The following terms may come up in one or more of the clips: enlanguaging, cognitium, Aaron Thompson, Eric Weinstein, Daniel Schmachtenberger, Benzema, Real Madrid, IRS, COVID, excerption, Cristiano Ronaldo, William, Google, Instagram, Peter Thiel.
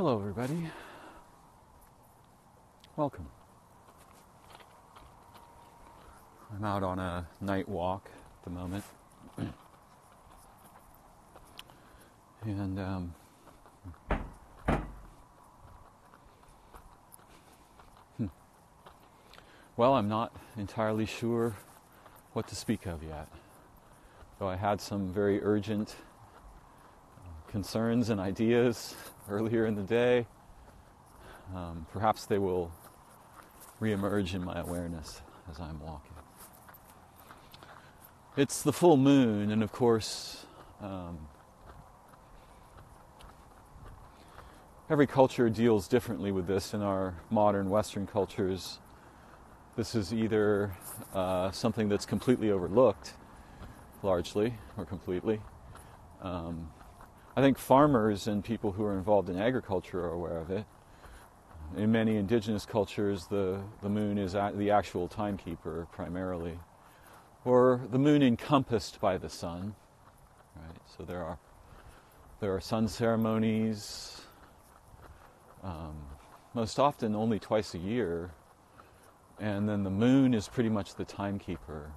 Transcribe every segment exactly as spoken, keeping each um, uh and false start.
Hello, everybody. Welcome. I'm out on a night walk at the moment. And um, hmm. well, I'm not entirely sure what to speak of yet. Though I had some very urgent uh, concerns and ideas earlier in the day, um, perhaps they will reemerge in my awareness as I'm walking. It's the full moon, and of course, um, every culture deals differently with this. In our modern Western cultures, this is either uh, something that's completely overlooked, largely, or completely. Um, I think farmers and people who are involved in agriculture are aware of it. In many indigenous cultures, the, the moon is a, the actual timekeeper, primarily, or the moon encompassed by the sun. Right? So there are, there are sun ceremonies, Um, most often only twice a year, and then the moon is pretty much the timekeeper.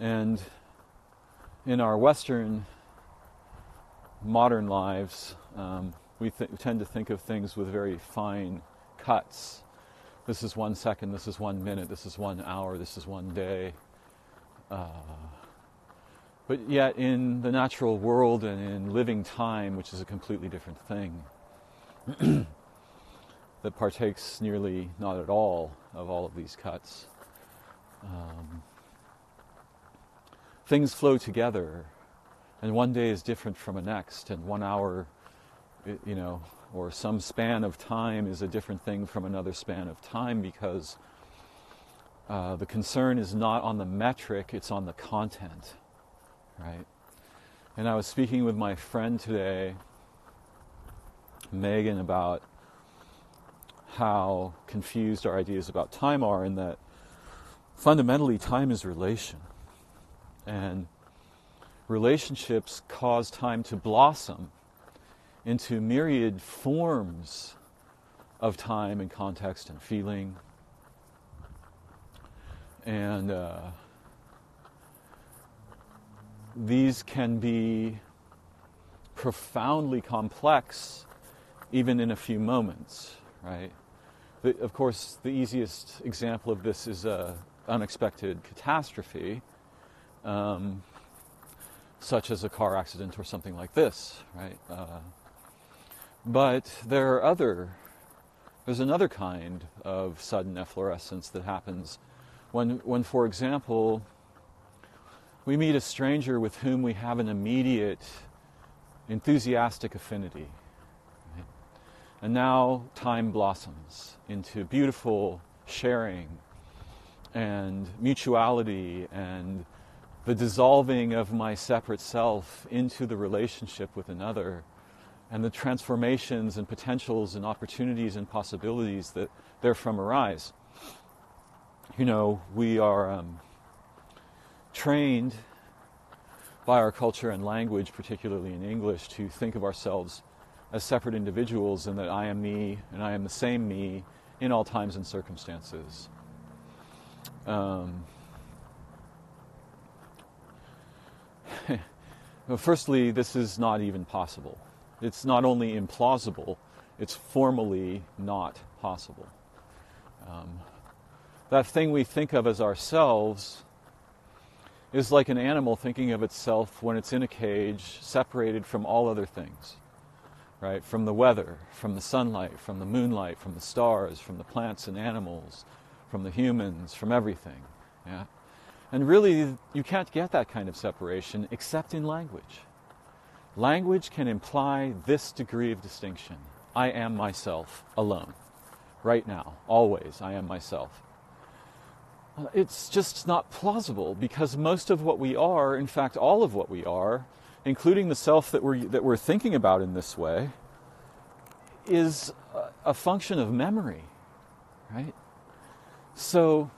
And in our Western modern lives, um, we, th- we tend to think of things with very fine cuts. This is one second, this is one minute, this is one hour, this is one day. Uh, But yet in the natural world and in living time, which is a completely different thing, that partakes nearly not at all of all of these cuts, um, things flow together, and one day is different from the next, and one hour, you know, or some span of time is a different thing from another span of time, because uh, the concern is not on the metric, it's on the content. Right, and I was speaking with my friend today, Megan, about how confused our ideas about time are, in that fundamentally time is relation, and relationships cause time to blossom into myriad forms of time and context and feeling, and uh, these can be profoundly complex even in a few moments, right? The, of course, the easiest example of this is an unexpected catastrophe, um, such as a car accident or something like this, right? Uh, but there are other, there's another kind of sudden efflorescence that happens when, when, for example, we meet a stranger with whom we have an immediate enthusiastic affinity. Right? And now time blossoms into beautiful sharing and mutuality and the dissolving of my separate self into the relationship with another, and the transformations and potentials and opportunities and possibilities that therefrom arise. You know, we are Um, trained by our culture and language, particularly in English, to think of ourselves as separate individuals, and that I am me and I am the same me in all times and circumstances. Um, well, firstly, this is not even possible. It's not only implausible, it's formally not possible. Um, that thing we think of as ourselves is like an animal thinking of itself when it's in a cage, separated from all other things, right? From the weather, from the sunlight, from the moonlight, from the stars, from the plants and animals, from the humans, from everything, yeah? And really, you can't get that kind of separation except in language. Language can imply this degree of distinction. I am myself alone, right now, always, I am myself. It's just not plausible, because most of what we are, in fact, all of what we are, including the self that we're, that we're thinking about in this way, is a function of memory, right? So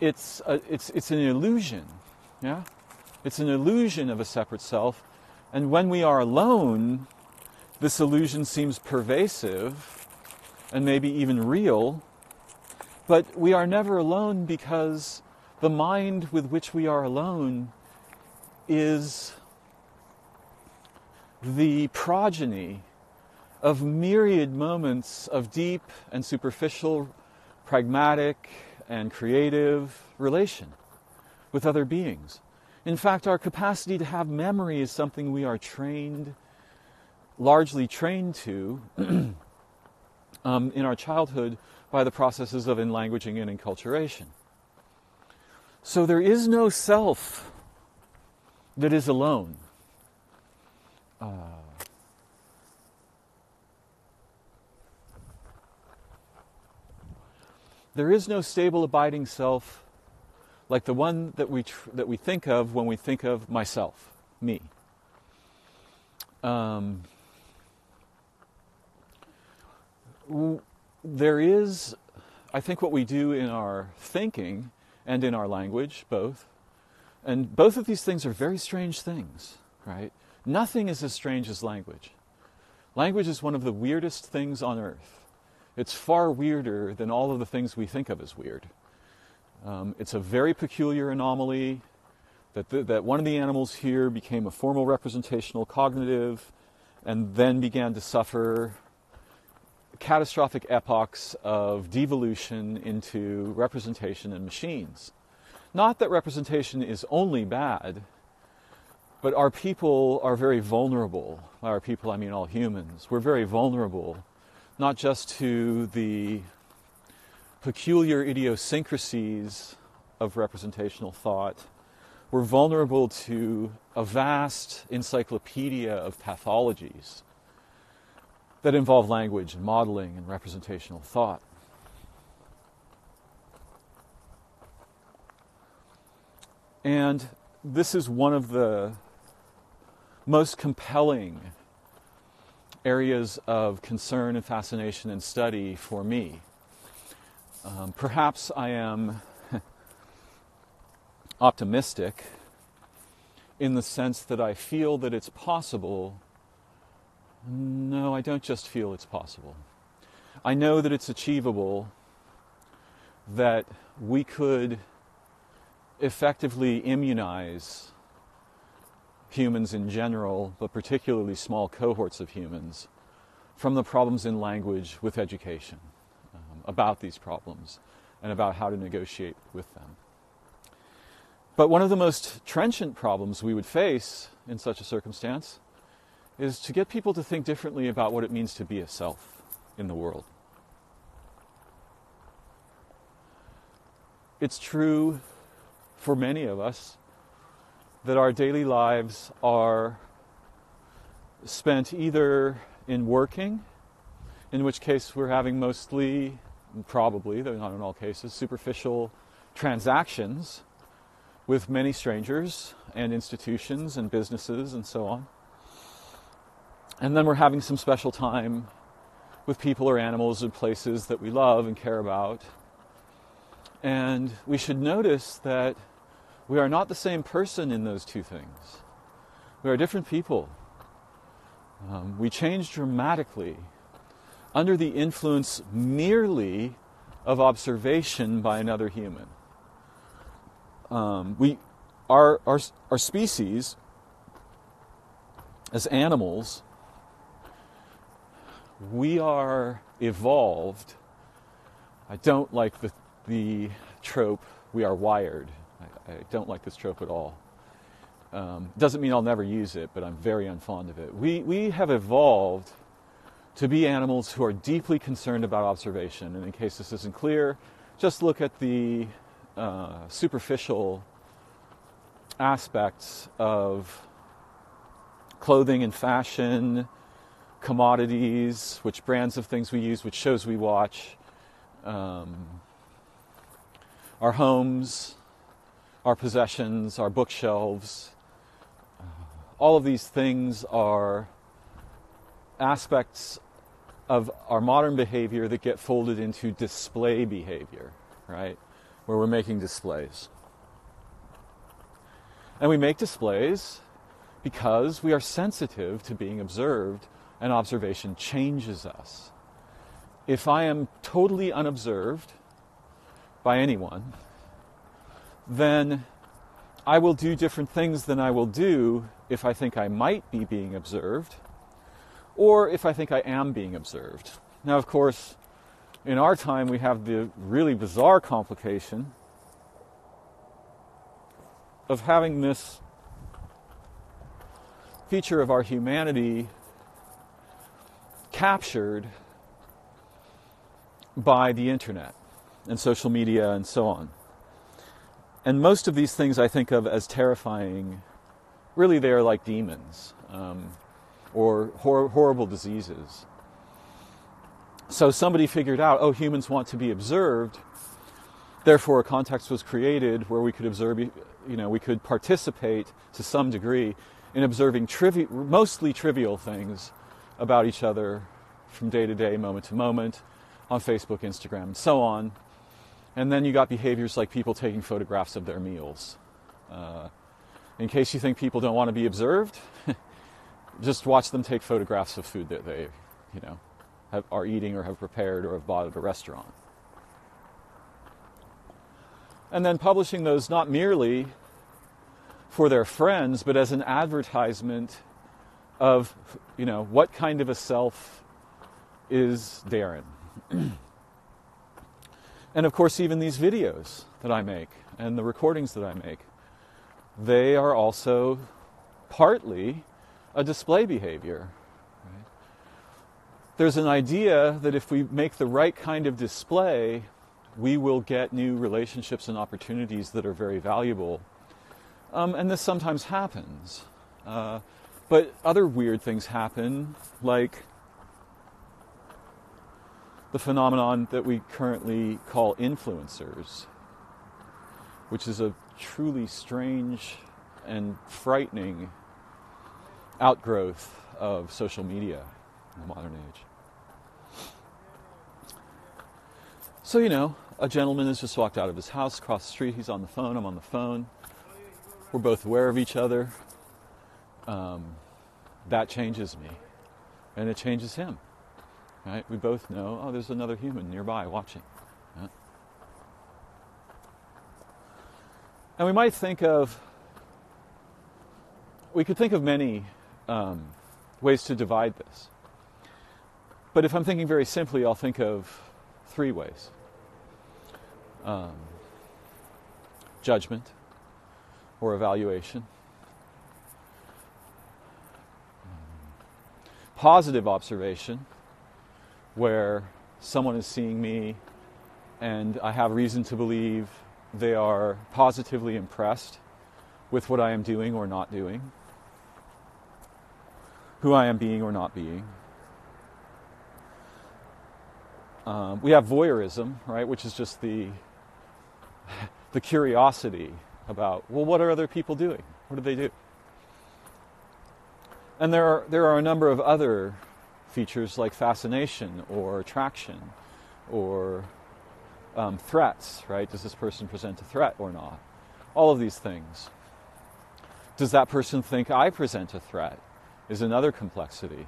it's, a, it's, it's an illusion, yeah? It's an illusion of a separate self. And when we are alone, this illusion seems pervasive and maybe even real. But we are never alone because the mind with which we are alone is the progeny of myriad moments of deep and superficial, pragmatic and creative relation with other beings. In fact, our capacity to have memory is something we are trained, largely trained to um, in our childhood by the processes of enlanguaging and enculturation. So there is no self that is alone. Uh, There is no stable, abiding self like the one that we tr that we think of when we think of myself, me. Um, there is, I think, what we do in our thinking and in our language, both, and both of these things are very strange things, right? Nothing is as strange as language. Language is one of the weirdest things on earth. It's far weirder than all of the things we think of as weird. Um, it's a very peculiar anomaly that, the, that one of the animals here became a formal representational cognitive and then began to suffer catastrophic epochs of devolution into representation and machines. Not that representation is only bad, but our people are very vulnerable. By our people, I mean all humans. We're very vulnerable, not just to the peculiar idiosyncrasies of representational thought. We're vulnerable to a vast encyclopedia of pathologies that involve language and modeling and representational thought. And this is one of the most compelling areas of concern and fascination and study for me. Um, perhaps I am optimistic in the sense that I feel that it's possible. No, I don't just feel it's possible. I know that it's achievable, that we could effectively immunize humans in general, but particularly small cohorts of humans, from the problems in language with education, um, about these problems and about how to negotiate with them. But one of the most trenchant problems we would face in such a circumstance is to get people to think differently about what it means to be a self in the world. It's true for many of us that our daily lives are spent either in working, in which case we're having mostly, probably, though not in all cases, superficial transactions with many strangers and institutions and businesses and so on. And then we're having some special time with people or animals and places that we love and care about. And we should notice that we are not the same person in those two things. We are different people. Um, we change dramatically under the influence merely of observation by another human. Um, we, our, our, our species, as animals, we are evolved. I don't like the, the trope, we are wired. I don't like this trope at all. Um, doesn't mean I'll never use it, but I'm very unfond of it. We, we have evolved to be animals who are deeply concerned about observation. And in case this isn't clear, just look at the uh, superficial aspects of clothing and fashion, commodities, which brands of things we use, which shows we watch, um, our homes, our possessions, our bookshelves. All of these things are aspects of our modern behavior that get folded into display behavior, right? Where we're making displays. And we make displays because we are sensitive to being observed, and observation changes us. If I am totally unobserved by anyone, then I will do different things than I will do if I think I might be being observed, or if I think I am being observed. Now, of course, in our time, we have the really bizarre complication of having this feature of our humanity captured by the internet and social media and so on. And most of these things I think of as terrifying. Really, they are like demons um, or hor- horrible diseases. So somebody figured out, oh, humans want to be observed. Therefore, a context was created where we could observe, you know, we could participate to some degree in observing trivi- mostly trivial things about each other from day to day, moment to moment, on Facebook, Instagram, and so on. And then you got behaviors like people taking photographs of their meals. Uh, in case you think people don't want to be observed, just watch them take photographs of food that they, you know, have, are eating or have prepared or have bought at a restaurant. And then publishing those not merely for their friends, but as an advertisement of, you know, what kind of a self is Darren. And of course, even these videos that I make and the recordings that I make, they are also partly a display behavior. Right? There's an idea that if we make the right kind of display, we will get new relationships and opportunities that are very valuable. Um, and this sometimes happens. Uh, but other weird things happen, like the phenomenon that we currently call influencers, which is a truly strange and frightening outgrowth of social media in the modern age. So, you know, a gentleman has just walked out of his house across the street. He's on the phone, I'm on the phone. We're both aware of each other. Um, that changes me, and it changes him. Right? We both know, oh, there's another human nearby watching. Right? And we might think of, we could think of many um, ways to divide this. But if I'm thinking very simply, I'll think of three ways. Um, judgment or evaluation. Positive observation, where someone is seeing me and I have reason to believe they are positively impressed with what I am doing or not doing, who I am being or not being. Um, we have voyeurism, right, which is just the the curiosity about, well, what are other people doing? What do they do? And there are, there are a number of other features like fascination or attraction or um, threats, right? Does this person present a threat or not? All of these things. Does that person think I present a threat is another complexity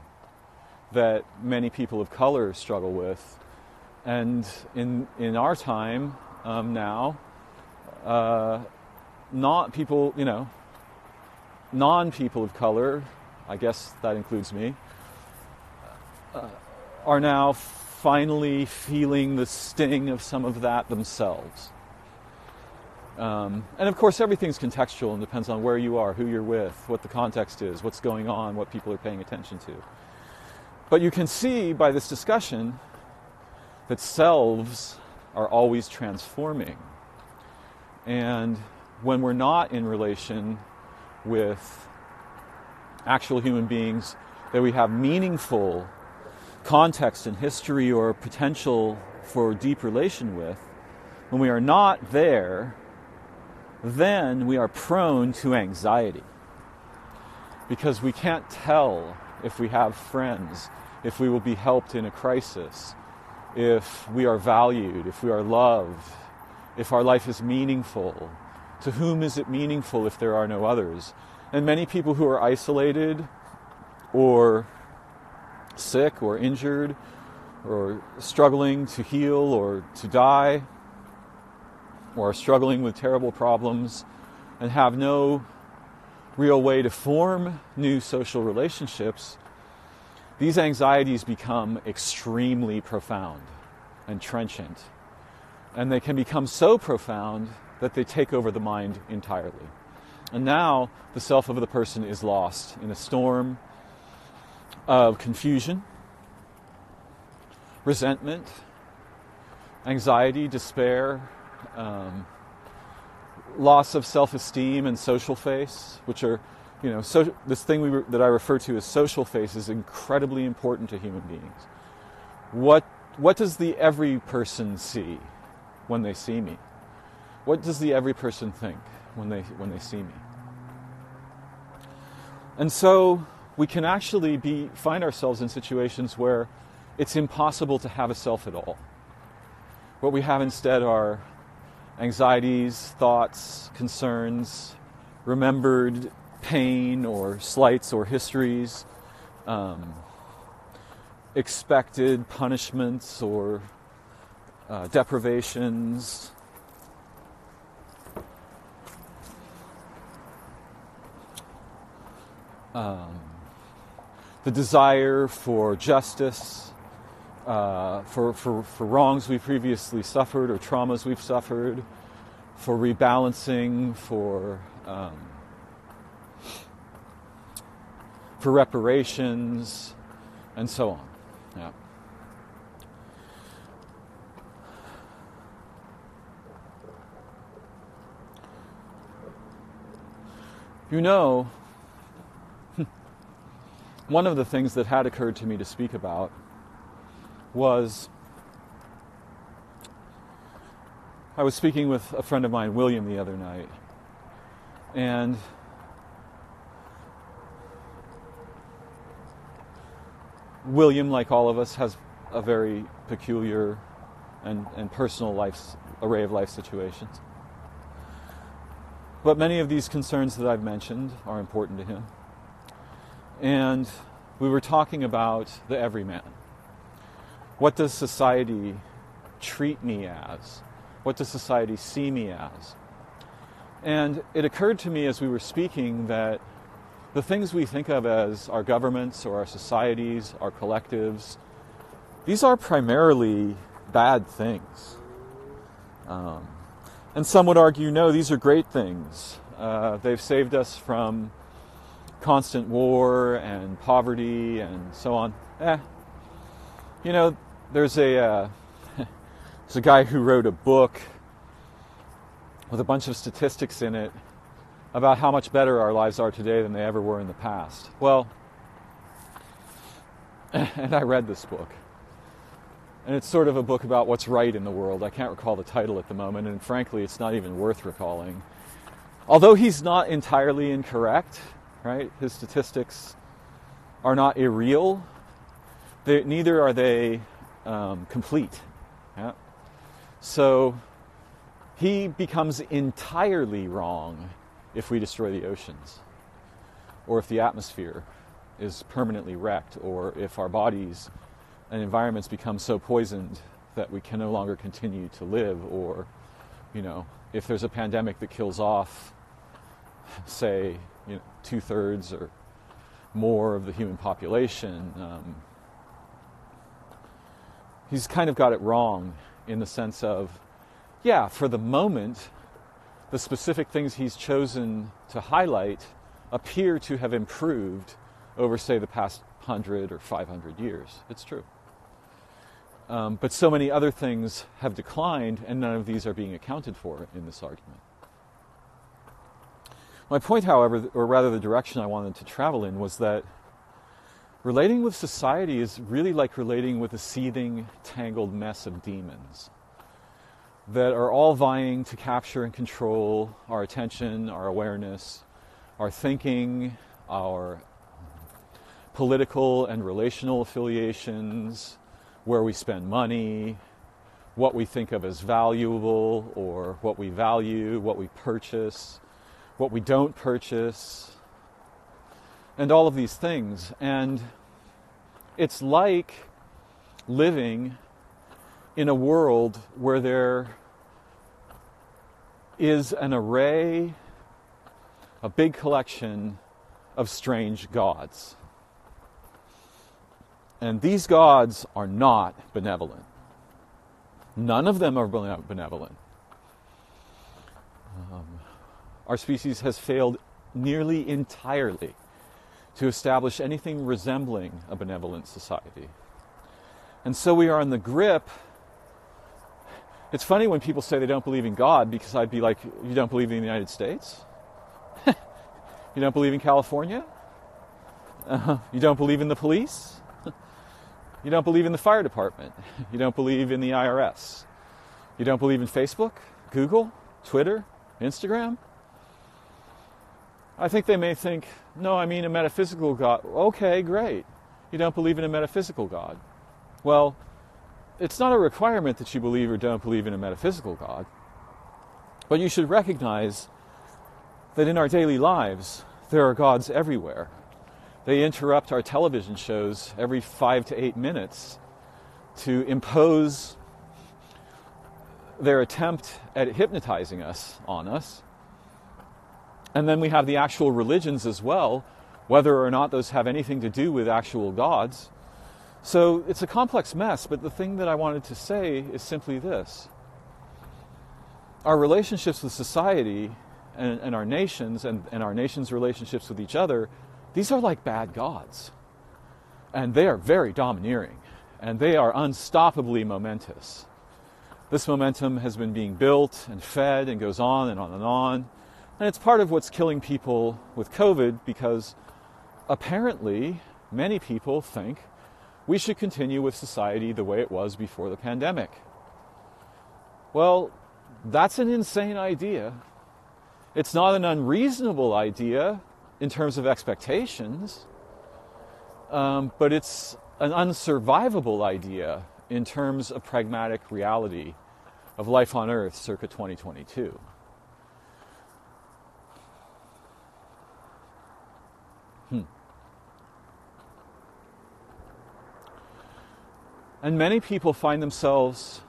that many people of color struggle with. And in in our time um, now, uh, not people, you know, non-people of color, I guess that includes me, Uh, are now finally feeling the sting of some of that themselves. Um, and of course, everything's contextual and depends on where you are, who you're with, what the context is, what's going on, what people are paying attention to. But you can see by this discussion that selves are always transforming. And when we're not in relation with actual human beings, that we have meaningful context and history or potential for deep relation with, when we are not there, then we are prone to anxiety because we can't tell if we have friends, if we will be helped in a crisis, if we are valued, if we are loved, if our life is meaningful, To whom is it meaningful if there are no others? And many people who are isolated or sick or injured or struggling to heal or to die or are struggling with terrible problems and have no real way to form new social relationships, these anxieties become extremely profound and trenchant. And they can become so profound that they take over the mind entirely. And now the self of the person is lost in a storm of confusion, resentment, anxiety, despair, um, loss of self-esteem and social face, which are, you know, so, this thing we re, that I refer to as social face is incredibly important to human beings. What, what does the every person see when they see me? What does the every person think when they, when they see me? And so we can actually be, find ourselves in situations where it's impossible to have a self at all. What we have instead are anxieties, thoughts, concerns, remembered pain or slights or histories, um, expected punishments or uh, deprivations, Um, the desire for justice, uh, for, for, for wrongs we previously suffered or traumas we've suffered, for rebalancing, for, um, for reparations, and so on. Yeah. You know, one of the things that had occurred to me to speak about was I was speaking with a friend of mine, William, the other night, and William, like all of us, has a very peculiar and, and personal life, array of life situations. But many of these concerns that I've mentioned are important to him. And we were talking about the everyman. What does society treat me as? What does society see me as? And it occurred to me as we were speaking that the things we think of as our governments or our societies, our collectives, these are primarily bad things. Um, and some would argue, no, these are great things. Uh, they've saved us from constant war and poverty and so on. Eh. You know, there's a uh, there's a guy who wrote a book with a bunch of statistics in it about how much better our lives are today than they ever were in the past. Well, and I read this book. And it's sort of a book about what's right in the world. I can't recall the title at the moment, and frankly, it's not even worth recalling. Although he's not entirely incorrect, right? His statistics are not irreal. They, neither are they um, complete. Yeah? So he becomes entirely wrong if we destroy the oceans, or if the atmosphere is permanently wrecked, or if our bodies and environments become so poisoned that we can no longer continue to live, or, you know, if there's a pandemic that kills off, say, you know, two-thirds or more of the human population. Um, he's kind of got it wrong in the sense of, yeah, for the moment, the specific things he's chosen to highlight appear to have improved over, say, the past one hundred or five hundred years. It's true. Um, but so many other things have declined, and none of these are being accounted for in this argument. My point, however, or rather the direction I wanted to travel in, was that relating with society is really like relating with a seething, tangled mess of demons that are all vying to capture and control our attention, our awareness, our thinking, our political and relational affiliations, where we spend money, what we think of as valuable or what we value, what we purchase, what we don't purchase, and all of these things. And it's like living in a world where there is an array, a big collection of strange gods. And these gods are not benevolent. None of them are benevolent. Um, our species has failed nearly entirely to establish anything resembling a benevolent society. And so we are in the grip. It's funny when people say they don't believe in God, because I'd be like, you don't believe in the United States? You don't believe in California? Uh, you don't believe in the police? You don't believe in the fire department. You don't believe in the I R S. You don't believe in Facebook, Google, Twitter, Instagram. I think they may think, no, I mean a metaphysical God. Okay, great. You don't believe in a metaphysical God. Well, it's not a requirement that you believe or don't believe in a metaphysical God. But you should recognize that in our daily lives, there are gods everywhere. They interrupt our television shows every five to eight minutes to impose their attempt at hypnotizing us on us. And then we have the actual religions as well, whether or not those have anything to do with actual gods. So it's a complex mess, but the thing that I wanted to say is simply this. Our relationships with society and, and our nations and, and our nations' relationships with each other, these are like bad gods, and they are very domineering, and they are unstoppably momentous. This momentum has been being built and fed and goes on and on and on, and it's part of what's killing people with COVID, because apparently many people think we should continue with society the way it was before the pandemic. Well, that's an insane idea. It's not an unreasonable idea in terms of expectations, um, but it's an unsurvivable idea in terms of pragmatic reality of life on Earth circa twenty twenty-two. Hmm. And many people find themselves,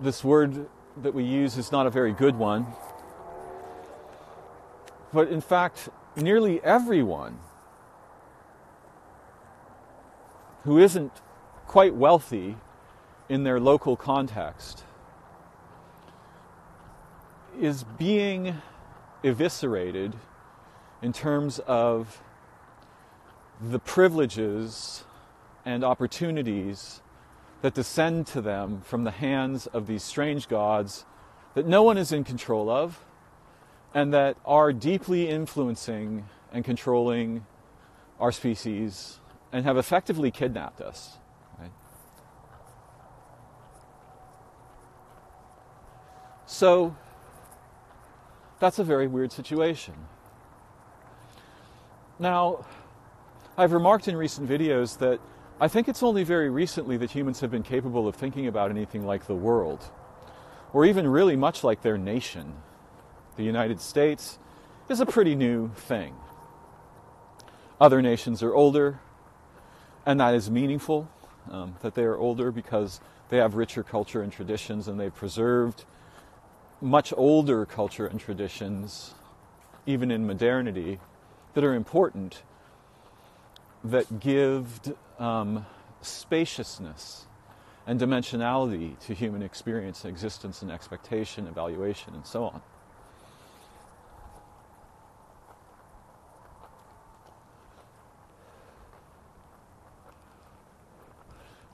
this word that we use is not a very good one, but in fact, nearly everyone who isn't quite wealthy in their local context is being eviscerated in terms of the privileges and opportunities that descend to them from the hands of these strange gods that no one is in control of, and that are deeply influencing and controlling our species and have effectively kidnapped us. Right? So that's a very weird situation. Now, I've remarked in recent videos that I think it's only very recently that humans have been capable of thinking about anything like the world, or even really much like their nation. The United States is a pretty new thing. Other nations are older, and that is meaningful, um, that they are older because they have richer culture and traditions, and they've preserved much older culture and traditions, even in modernity, that are important, that give um, spaciousness and dimensionality to human experience, existence, and expectation, evaluation, and so on.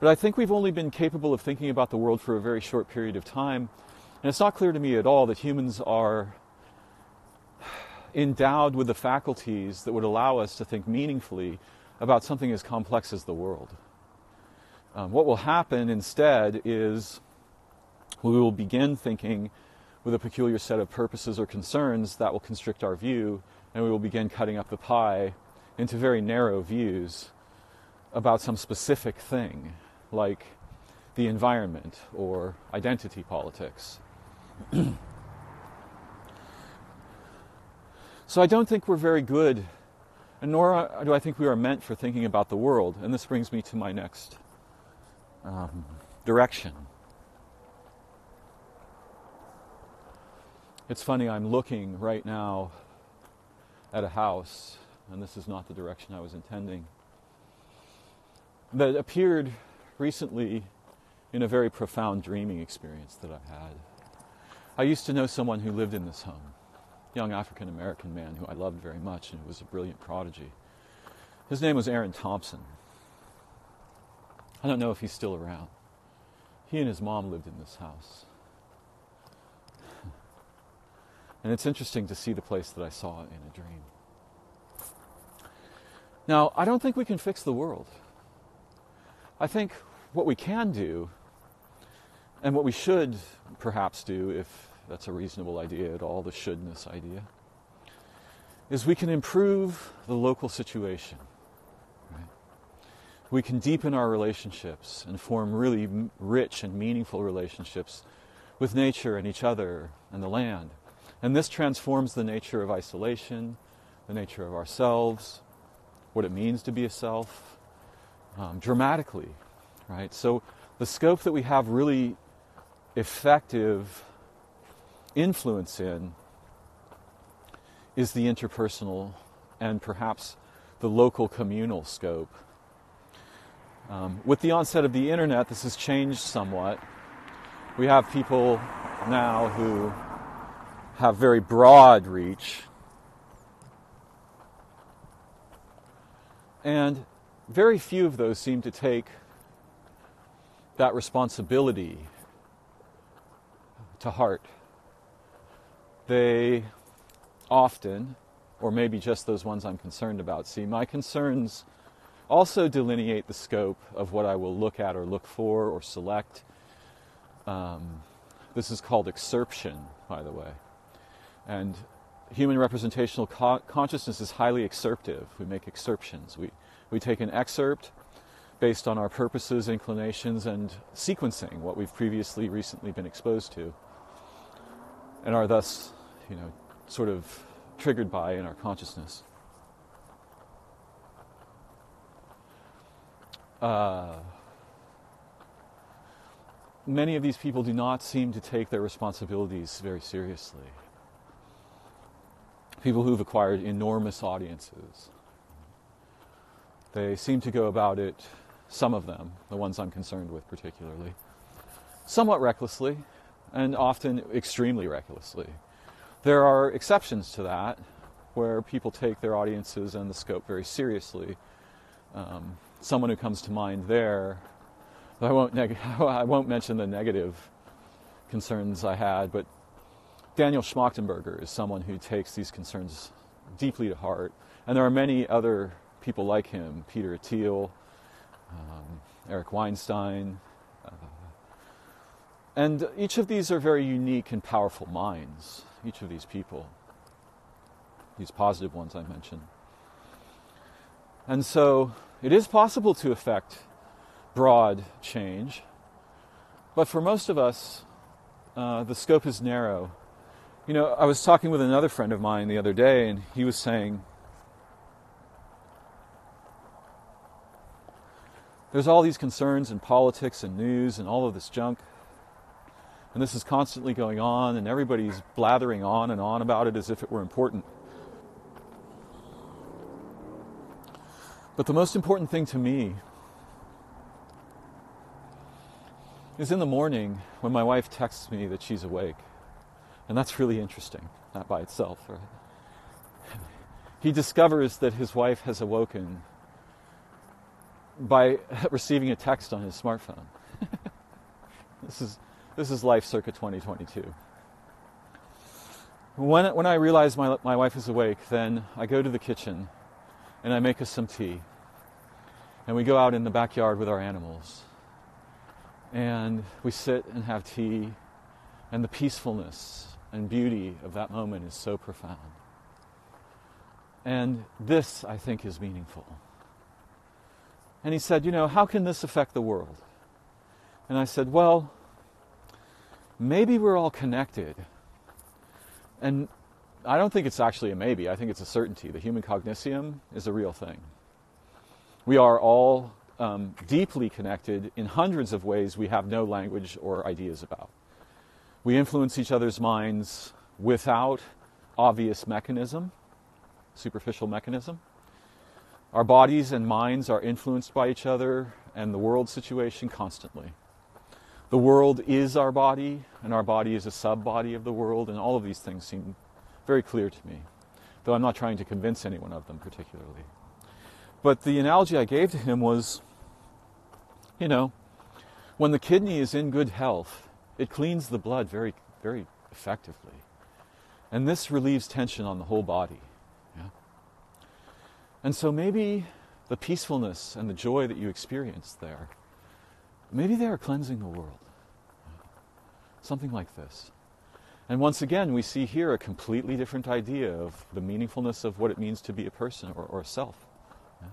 But I think we've only been capable of thinking about the world for a very short period of time, and it's not clear to me at all that humans are endowed with the faculties that would allow us to think meaningfully about something as complex as the world. Um, what will happen instead is we will begin thinking with a peculiar set of purposes or concerns that will constrict our view, and we will begin cutting up the pie into very narrow views about some specific thing, like the environment or identity politics. So I don't think we're very good, and nor do I think we are meant for thinking about the world. And this brings me to my next um, direction. It's funny, I'm looking right now at a house, and this is not the direction I was intending, that appeared recently in a very profound dreaming experience that I had. I used to know someone who lived in this home, a young African-American man who I loved very much and who was a brilliant prodigy. His name was Aaron Thompson. I don't know if he's still around. He and his mom lived in this house. And it's interesting to see the place that I saw in a dream. Now, I don't think we can fix the world. I think what we can do, and what we should perhaps do, if that's a reasonable idea at all, the shouldness idea, is we can improve the local situation. Right? We can deepen our relationships and form really rich and meaningful relationships with nature and each other and the land. And this transforms the nature of isolation, the nature of ourselves, what it means to be a self, Um, dramatically, right? So the scope that we have really effective influence in is the interpersonal and perhaps the local communal scope. Um, with the onset of the internet, this has changed somewhat. We have people now who have very broad reach, and very few of those seem to take that responsibility to heart. They often, or maybe just those ones I'm concerned about, see, my concerns also delineate the scope of what I will look at or look for or select. Um, this is called excerption, by the way. And human representational co- consciousness is highly excerptive. We make excerptions. We We take an excerpt based on our purposes, inclinations, and sequencing, what we've previously, recently been exposed to, and are thus, you know, sort of triggered by in our consciousness. Uh, many of these people do not seem to take their responsibilities very seriously. People who've acquired enormous audiences. They seem to go about it, some of them, the ones I'm concerned with particularly, somewhat recklessly and often extremely recklessly. There are exceptions to that, where people take their audiences and the scope very seriously. Um, someone who comes to mind there, I won't, neg- I won't mention the negative concerns I had, but Daniel Schmachtenberger is someone who takes these concerns deeply to heart, and there are many other people like him, Peter Thiel, um, Eric Weinstein. Uh, and each of these are very unique and powerful minds, each of these people, these positive ones I mentioned. And so it is possible to affect broad change, but for most of us, uh, the scope is narrow. You know, I was talking with another friend of mine the other day, and he was saying, there's all these concerns in politics and news and all of this junk, and this is constantly going on, and everybody's blathering on and on about it as if it were important. But the most important thing to me is in the morning when my wife texts me that she's awake. And that's really interesting, not by itself, right? He discovers that his wife has awoken by receiving a text on his smartphone. This is this is life circa twenty twenty-two. When when I realize my my wife is awake, then I go to the kitchen and I make us some tea. And we go out in the backyard with our animals. And we sit and have tea, and the peacefulness and beauty of that moment is so profound. And this, I think, is meaningful. And he said, you know, how can this affect the world? And I said, well, maybe we're all connected. And I don't think it's actually a maybe. I think it's a certainty. The human cognitium is a real thing. We are all um, deeply connected in hundreds of ways we have no language or ideas about. We influence each other's minds without obvious mechanism, superficial mechanism. Our bodies and minds are influenced by each other and the world situation constantly. The world is our body, and our body is a sub-body of the world, and all of these things seem very clear to me, though I'm not trying to convince anyone of them particularly. But the analogy I gave to him was, you know, when the kidney is in good health, it cleans the blood very, very effectively. And this relieves tension on the whole body. Yeah? And so maybe the peacefulness and the joy that you experience there, maybe they are cleansing the world. Yeah? Something like this. And once again, we see here a completely different idea of the meaningfulness of what it means to be a person or, or a self. Yeah?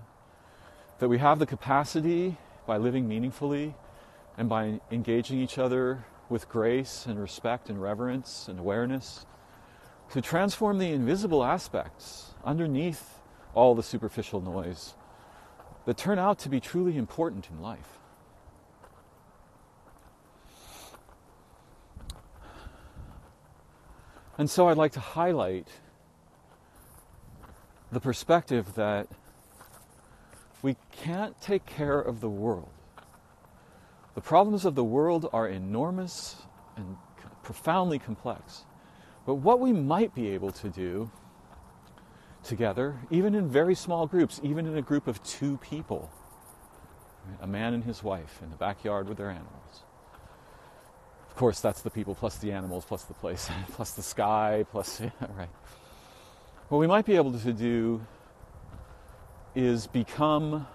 That we have the capacity, by living meaningfully and by engaging each other with grace and respect and reverence and awareness, to transform the invisible aspects underneath all the superficial noise that turn out to be truly important in life. And so I'd like to highlight the perspective that we can't take care of the world. The problems of the world are enormous and profoundly complex. But what we might be able to do together, even in very small groups, even in a group of two people, a man and his wife in the backyard with their animals. Of course, that's the people plus the animals plus the place plus the sky plus, yeah, right. What we might be able to do is become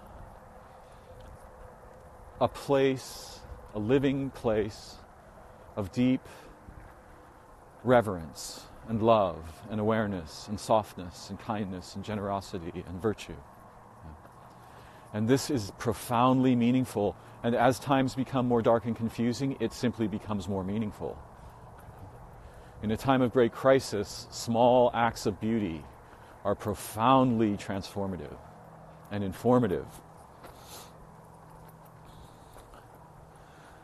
a place, a living place of deep reverence and love and awareness and softness and kindness and generosity and virtue. And this is profoundly meaningful. And as times become more dark and confusing, it simply becomes more meaningful. In a time of great crisis, small acts of beauty are profoundly transformative and informative.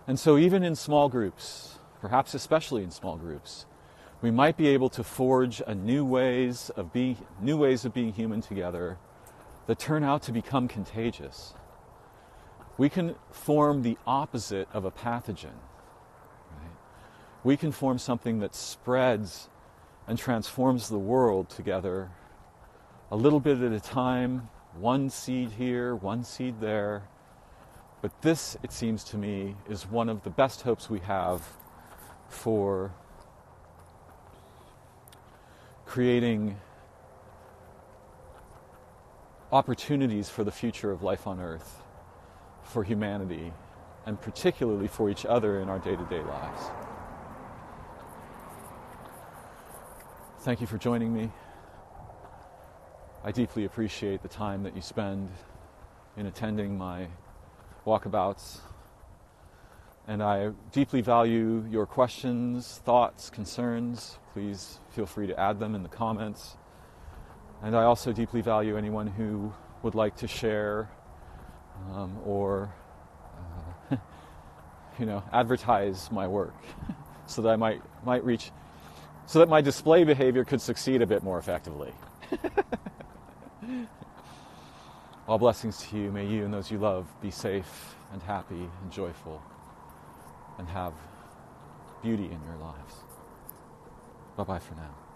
And so even in small groups, perhaps especially in small groups, we might be able to forge a new ways of being, new ways of being human together that turn out to become contagious. We can form the opposite of a pathogen. Right? We can form something that spreads and transforms the world together a little bit at a time, one seed here, one seed there. But this, it seems to me, is one of the best hopes we have for creating opportunities for the future of life on Earth, for humanity, and particularly for each other in our day-to-day lives. Thank you for joining me. I deeply appreciate the time that you spend in attending my walkabouts, and I deeply value your questions, thoughts, concerns. Please feel free to add them in the comments. And I also deeply value anyone who would like to share um, or uh, you know, advertise my work so that I might might reach, so that my display behavior could succeed a bit more effectively. All blessings to you. May you and those you love be safe and happy and joyful and have beauty in your lives. Bye-bye for now.